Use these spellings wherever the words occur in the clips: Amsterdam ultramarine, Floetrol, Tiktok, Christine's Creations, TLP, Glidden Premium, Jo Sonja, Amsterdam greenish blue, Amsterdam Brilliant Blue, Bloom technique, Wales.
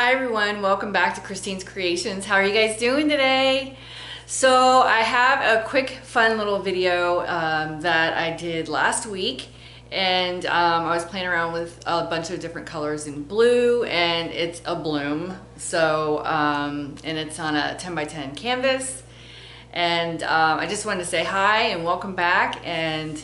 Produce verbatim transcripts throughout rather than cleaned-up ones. Hi everyone, welcome back to Christine's Creations. How are you guys doing today? So I have a quick fun little video um, that I did last week, and um, I was playing around with a bunch of different colors in blue, and it's a bloom. So um, and it's on a ten by ten canvas, and um, I just wanted to say hi and welcome back, and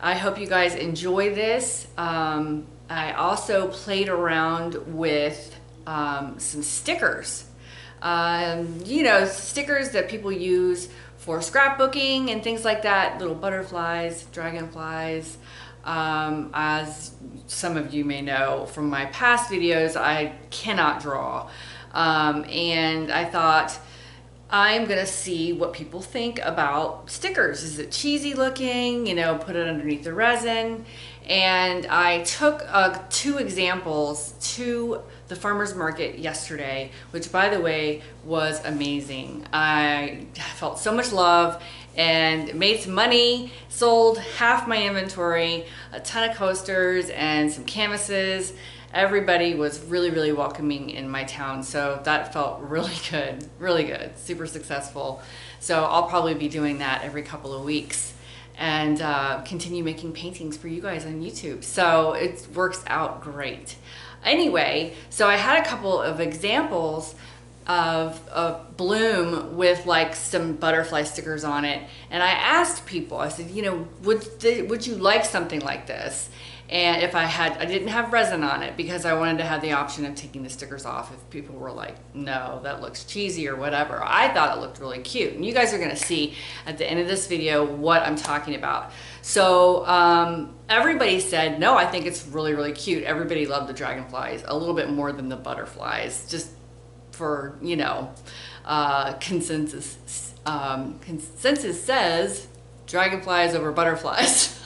I hope you guys enjoy this. um, I also played around with Um, some stickers, um, you know, stickers that people use for scrapbooking and things like that, little butterflies, dragonflies. Um, as some of you may know from my past videos, I cannot draw, um, and I thought I'm gonna see what people think about stickers. Is it cheesy looking? You know, put it underneath the resin. And I took uh, two examples to the farmer's market yesterday, which by the way was amazing. I felt so much love and made some money, sold half my inventory, a ton of coasters and some canvases. Everybody was really, really welcoming in my town, so that felt really good, really good, super successful. So I'll probably be doing that every couple of weeks and uh, continue making paintings for you guys on YouTube. So it works out great. Anyway, so I had a couple of examples of a bloom with like some butterfly stickers on it, and I asked people, I said, you know, would, th would you like something like this? And if I had, I didn't have resin on it because I wanted to have the option of taking the stickers off if people were like, no, that looks cheesy or whatever. I thought it looked really cute. And you guys are gonna see at the end of this video what I'm talking about. So um, everybody said, no, I think it's really, really cute. Everybody loved the dragonflies a little bit more than the butterflies, just for, you know, uh, consensus. Um, consensus says dragonflies over butterflies.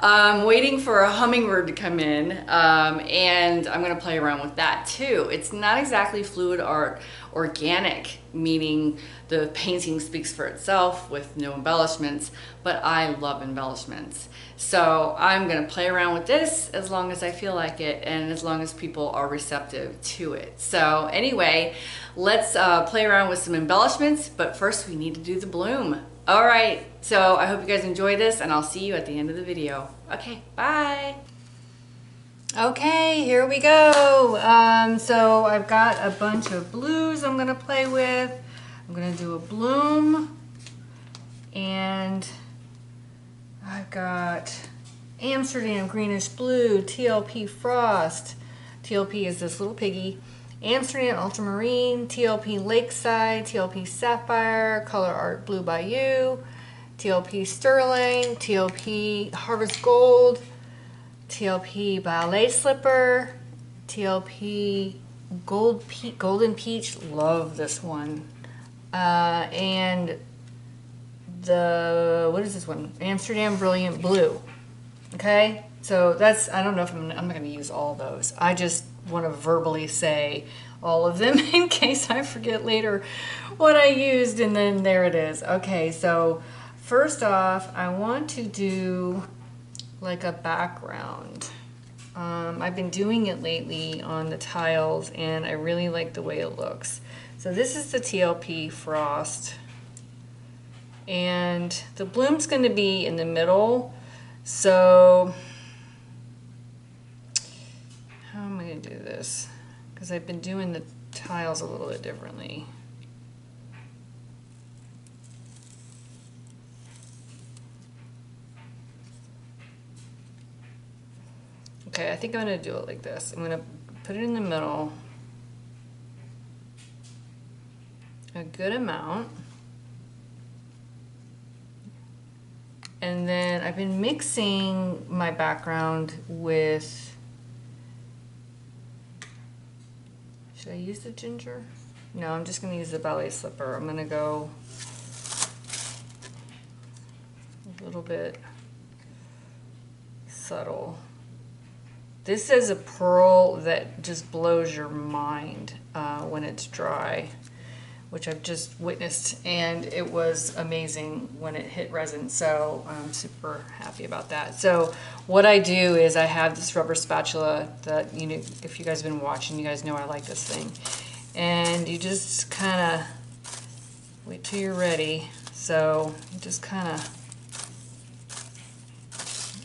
I'm waiting for a hummingbird to come in, um, and I'm gonna play around with that too. It's not exactly fluid art, organic, meaning the painting speaks for itself with no embellishments, but I love embellishments. So I'm gonna play around with this as long as I feel like it and as long as people are receptive to it. So anyway, let's uh, play around with some embellishments, but first we need to do the bloom. All right, so I hope you guys enjoy this, and I'll see you at the end of the video. Okay, bye. Okay, here we go. Um, so I've got a bunch of blues I'm gonna play with. I'm gonna do a bloom, and I've got Amsterdam greenish blue, T L P frost. T L P is this little piggy. Amsterdam ultramarine, T L P lakeside, T L P sapphire, color art blue bayou, T L P sterling, T L P harvest gold, T L P ballet slipper, T L P gold pe golden peach, love this one, uh, and the, what is this one? Amsterdam Brilliant Blue. Okay, so that's, I don't know if I'm, I'm not gonna use all those. I just want to verbally say all of them in case I forget later what I used, and then there it is. Okay, so first off, I want to do like a background. Um, I've been doing it lately on the tiles, and I really like the way it looks. So this is the T L P frost, and the bloom's going to be in the middle. So how am I going to do this? Because I've been doing the tiles a little bit differently. Okay, I think I'm going to do it like this. I'm going to put it in the middle, a good amount. And then I've been mixing my background with, should I use the ginger? No, I'm just going to use the ballet slipper. I'm going to go a little bit subtle. This is a pearl that just blows your mind uh, when it's dry. which I've just witnessed, and it was amazing when it hit resin, so I'm super happy about that. So what I do is I have this rubber spatula that, you know, if you guys have been watching, you guys know I like this thing. And you just kind of wait till you're ready. So you just kind of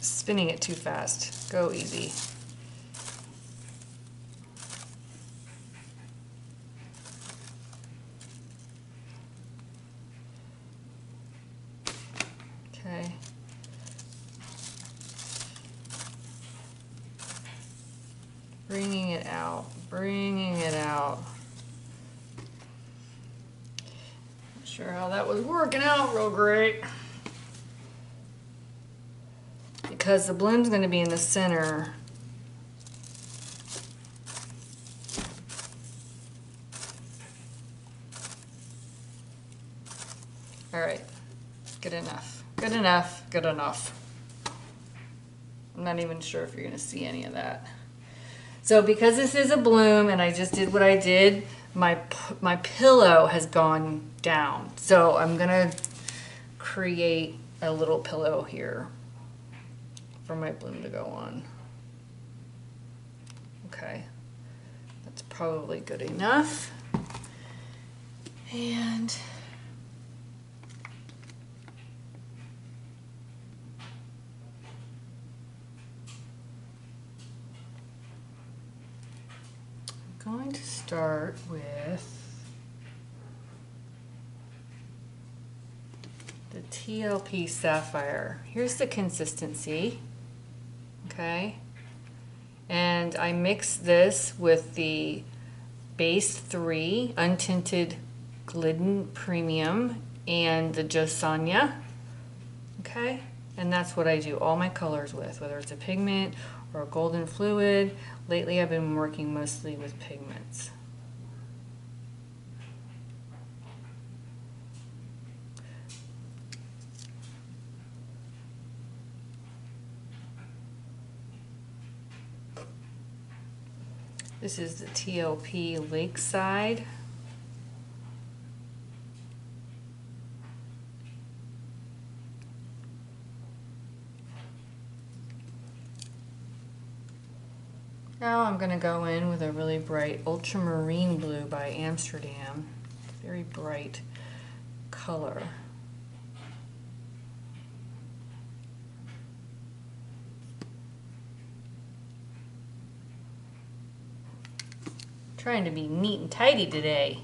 spinning it too fast. Go easy. Bringing it out, bringing it out. Not sure how that was working out real great. Because the bloom's going to be in the center. All right, good enough, good enough, good enough. I'm not even sure if you're going to see any of that. So because this is a bloom and I just did what I did, my my pillow has gone down. So I'm gonna create a little pillow here for my bloom to go on. Okay, that's probably good enough. And I'm going to start with the T L P Sapphire. Here's the consistency, okay? And I mix this with the Base three Untinted Glidden Premium and the Jo Sonja, okay? And that's what I do all my colors with, whether it's a pigment or a golden fluid. Lately I've been working mostly with pigments. This is the T L P Lakeside. Now I'm going to go in with a really bright Ultramarine Blue by Amsterdam. It's a very bright color. I'm trying to be neat and tidy today.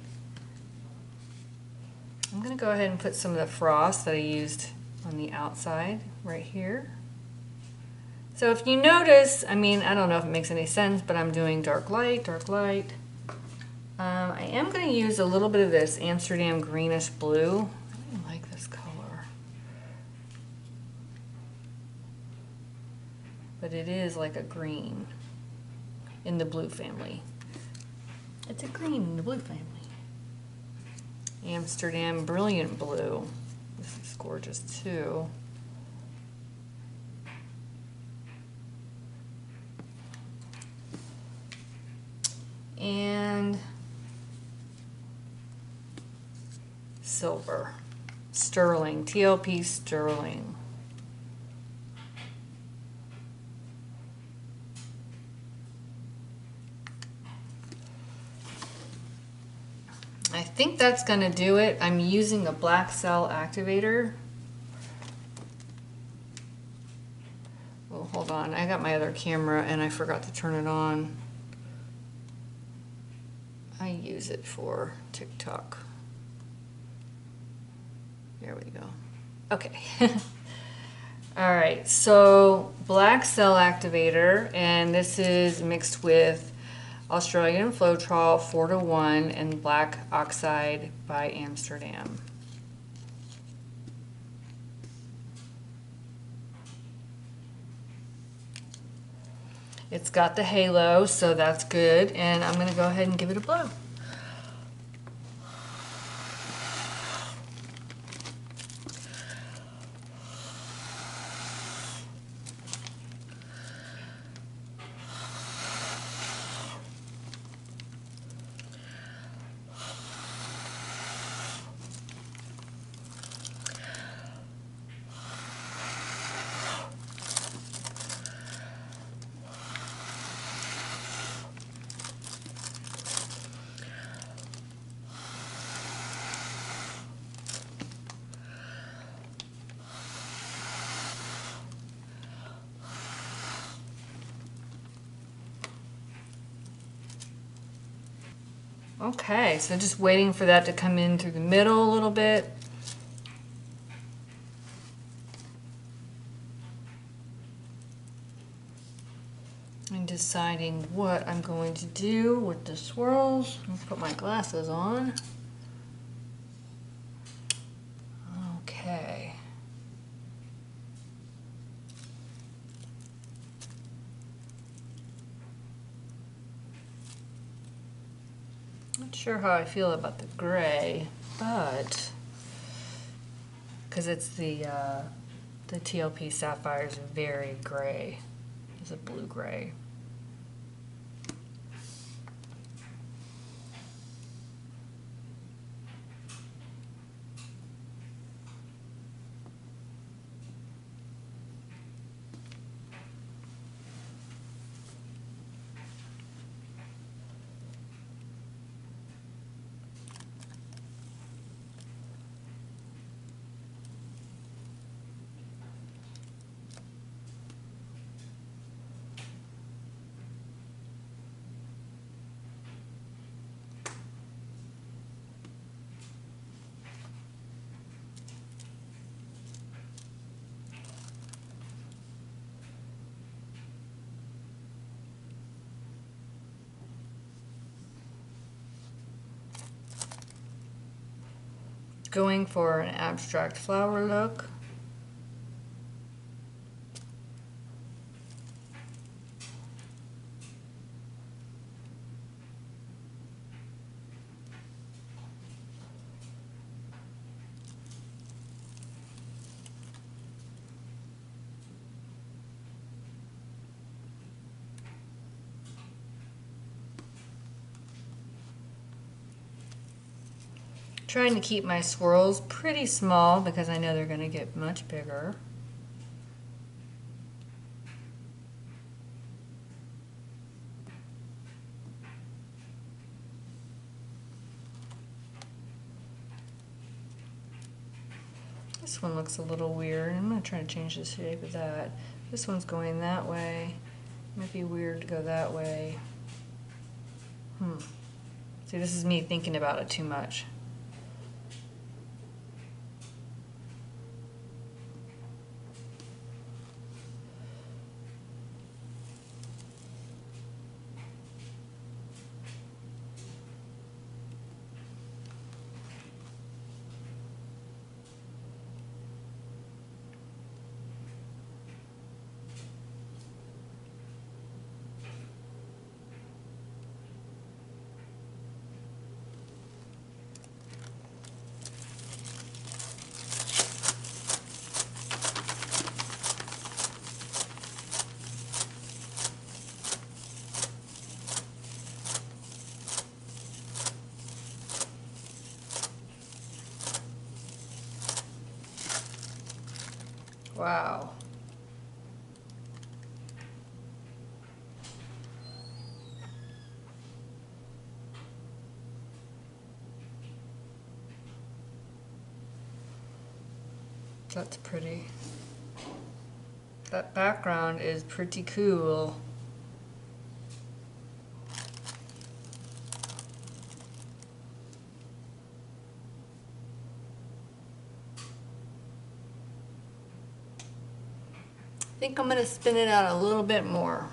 I'm going to go ahead and put some of the frost that I used on the outside right here. So if you notice, I mean, I don't know if it makes any sense, but I'm doing dark light, dark light. Um, I am going to use a little bit of this Amsterdam Greenish Blue. I like this color. But it is like a green in the blue family. It's a green in the blue family. Amsterdam Brilliant Blue. This is gorgeous too. And silver, sterling, T L P sterling. I think that's going to do it. I'm using a black cell activator. Oh, hold on. I got my other camera and I forgot to turn it on. I use it for TikTok. There we go. Okay. All right, so black cell activator, and this is mixed with Australian Floetrol four to one and black oxide by Amsterdam. It's got the halo, so that's good, and I'm going to go ahead and give it a blow. Okay, so just waiting for that to come in through the middle a little bit. I'm deciding what I'm going to do with the swirls. I'm gonna put my glasses on. Okay. Not sure how I feel about the gray, but because it's the uh, the T L P sapphire is very gray. It's a blue gray. Going for an abstract flower look. Trying to keep my swirls pretty small because I know they're going to get much bigger. This one looks a little weird. I'm going to try to change the shape of that. This one's going that way. It might be weird to go that way. Hmm. See, this is me thinking about it too much. Wow. That's pretty. That background is pretty cool. I think I'm going to spin it out a little bit more.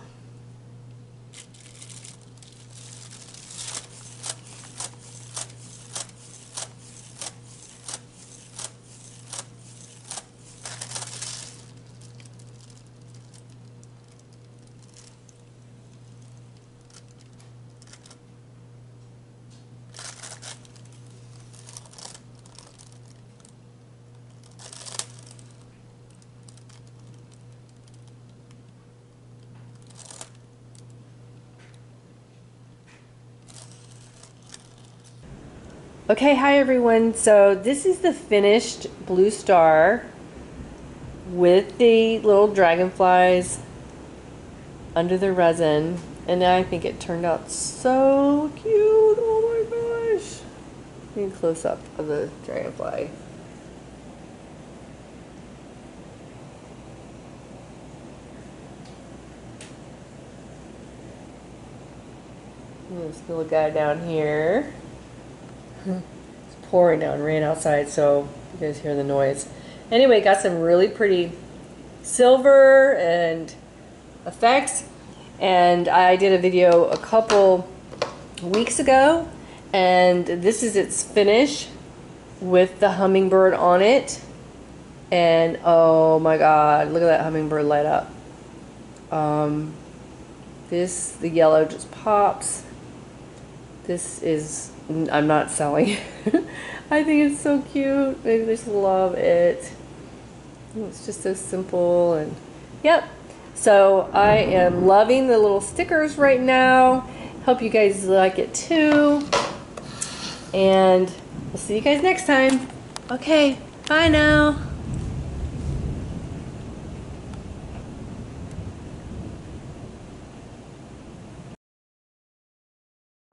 Okay, hi everyone. So this is the finished blue star with the little dragonflies under the resin, and I think it turned out so cute. Oh my gosh. Need a close-up of the dragonfly. Let's go look at it down here. It's pouring down rain outside, so you guys hear the noise. Anyway, got some really pretty silver and effects, and I did a video a couple weeks ago, and this is its finish with the hummingbird on it. And oh my god, look at that hummingbird light up. Um, this, the yellow just pops. This is, I'm not selling. I think it's so cute. I just love it. It's just so simple. And yep, so I am loving the little stickers right now. Hope you guys like it too. And we'll see you guys next time. Okay, bye now.